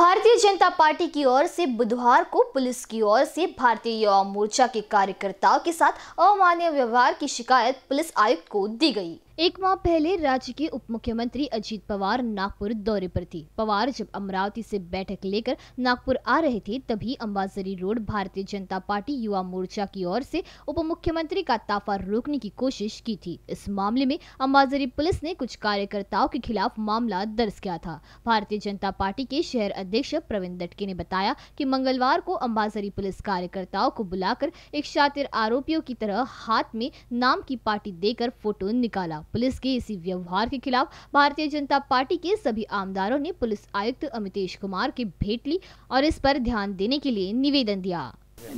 Bharatiya Janata party की ओर से बुधवार को पुलिस की ओर से भारतीय युवा मोर्चा के कार्यकर्ताओं के साथ अमानवीय व्यवहार की शिकायत पुलिस आयुक्त को दी गई। एक माह पहले राज्य के उप मुख्यमंत्री अजीत पवार नागपुर दौरे पर थे। पवार जब अमरावती से बैठक लेकर नागपुर आ रहे थे तभी अंबाझरी रोड भारतीय जनता पार्टी युवा मोर्चा की ओर से उप मुख्यमंत्री का ताफा रोकने की कोशिश की थी। इस मामले में अंबाझरी पुलिस ने कुछ कार्यकर्ताओं के खिलाफ मामला दर्ज किया था। भारतीय जनता पार्टी के शहर अध्यक्ष प्रवीण डटके ने बताया कि मंगलवार को अंबाझरी पुलिस कार्यकर्ताओं को बुलाकर एक शातिर आरोपियों की तरह हाथ में नाम की पार्टी देकर फोटो निकाला। पुलिस के इसी व्यवहार के खिलाफ भारतीय जनता पार्टी के सभी आमदारों ने पुलिस आयुक्त अमितेश कुमार की भेंट ली और इस पर ध्यान देने के लिए निवेदन दिया।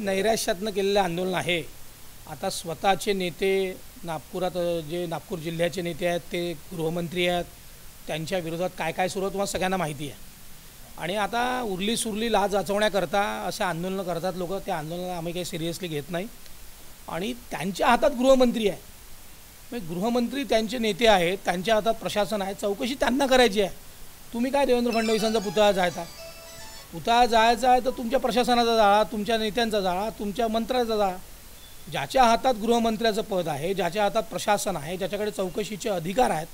नैराश्यातनं केलेलं आंदोलन आहे। आता स्वतःचे नेते नागपुरात जे नागपूर जिल्ह्याचे नेते आहेत ते गृहमंत्री आहेत, त्यांच्या विरोधात काय काय सुरू तुम्हाला सगळ्यांना माहिती आहे। आणि आता उरली सुरली लाज वाचवण्याकरता असे आंदोलन करतात लोक। त्या आंदोलनाला आम्ही काही सिरियसली घेत नाही आणि त्यांच्या हातात गृहमंत्री आहे। गृहमंत्री त्यांचे नेते आहेत, त्यांच्या हातात प्रशासन आहे, चौकशी त्यांना करायची आहे। तुम्ही काय देवेंद्र फडणवीसांचा पुतळा जायचा आहे तर तुमच्या प्रशासनाचा जाळा, तुमच्या नेत्यांचा जाळा, तुमच्या मंत्र्याचा जाळा। ज्याच्या हातात गृहमंत्र्याचं पद आहे, ज्याच्या हातात प्रशासन आहे, ज्याच्याकडे चौकशीचे अधिकार आहेत,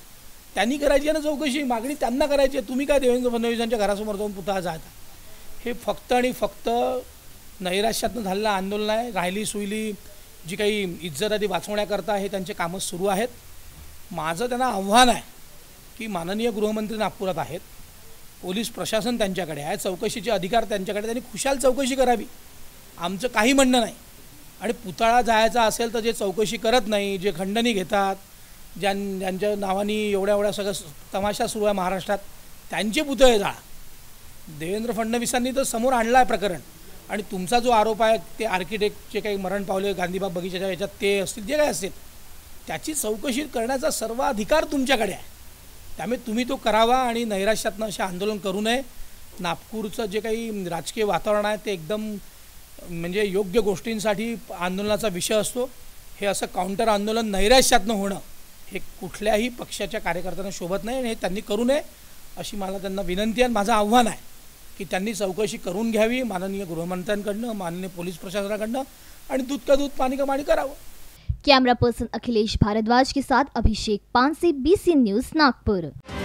त्यांनी करायची आहे ना चौकशी। मागणी त्यांना करायची आहे। तुम्ही काय देवेंद्र फडणवीसांच्या घरासमोर जाऊन पुतळा जायचा? हे फक्त आणि फक्त नैराश्यातनं झालेलं आंदोलन आहे। राहिली सुईली जी काही इज्जत आधी वाचवण्याकरता हे त्यांचे काम सुरू आहेत। माझं त्यांना आव्हान आहे की माननीय गृहमंत्री नागपुरात आहेत, पोलीस प्रशासन त्यांच्याकडे आहे, चौकशीचे अधिकार त्यांच्याकडे, त्यांनी खुशाल चौकशी करावी। आमचं काही म्हणणं नाही। आणि पुतळा जायचा असेल तर जे चौकशी करत नाही, जे खंडणी घेतात, ज्यांच्या नावाने एवढ्या सगळं तमाशा सुरू आहे महाराष्ट्रात, त्यांचे पुतळे जाळा। देवेंद्र फडणवीसांनी तर समोर आणला आहे प्रकरण। आणि तुमचा जो आरोप आहे ते आर्किटेक्टचे काही मरण पावले गांधीबाग बगीचाच्या याच्यात ते असतील, जे काय असेल त्याची चौकशी करण्याचा सर्व अधिकार तुमच्याकडे आहे। त्यामुळे तुम्ही तो करावा आणि नैराश्यातनं असे आंदोलन करू नये। नागपूरचं जे काही राजकीय वातावरण आहे ते एकदम म्हणजे योग्य गोष्टींसाठी आंदोलनाचा विषय असतो। हे असं काउंटर आंदोलन नैराश्यातनं होणं हे कुठल्याही पक्षाच्या कार्यकर्त्यांना शोभत नाही आणि हे त्यांनी करू नये अशी मला त्यांना विनंती आणि माझं आव्हान आहे की त्यांनी चौकशी करून घ्यावी माननीय गृहमंत्र्यांकडनं, माननीय पोलीस प्रशासनाकडनं आणि दूध का दूध पाणी का पाणी करावं। कैमरा पर्सन अखिलेश भारद्वाज के साथ अभिषेक पानसी, BC न्यूज़ नागपुर।